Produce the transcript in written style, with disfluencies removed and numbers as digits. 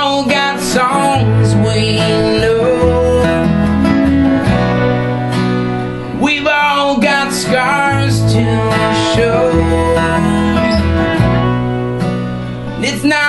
all got songs we know. We've all got scars to show. It's not